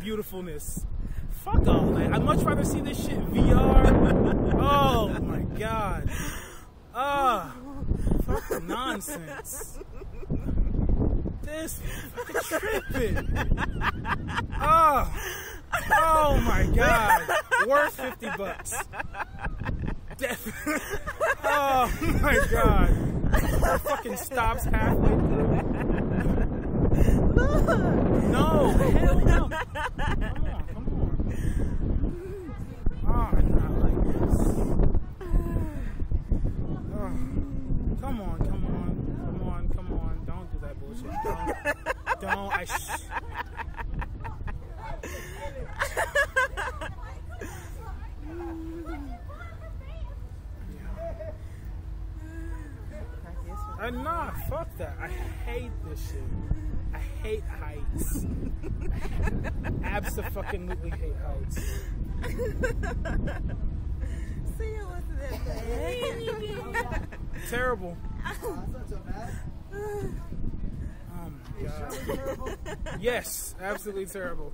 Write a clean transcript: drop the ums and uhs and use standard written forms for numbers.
Beautifulness. Fuck all that. I'd much rather see this shit VR. Oh my god. Fucking nonsense. This is tripping. Oh my god. Worth $50. Definitely. Oh my god. It fucking stops halfway through. No, hell no. Come on. Oh, I'm not like this. Oh. Come on. Don't do that bullshit. Don't. Nah, fuck that. I hate this shit. I hate heights. Abso-fucking-lutely hate heights. See you wasn't that bad. Terrible. Oh, that's not so bad. Oh my god. Yes, absolutely terrible.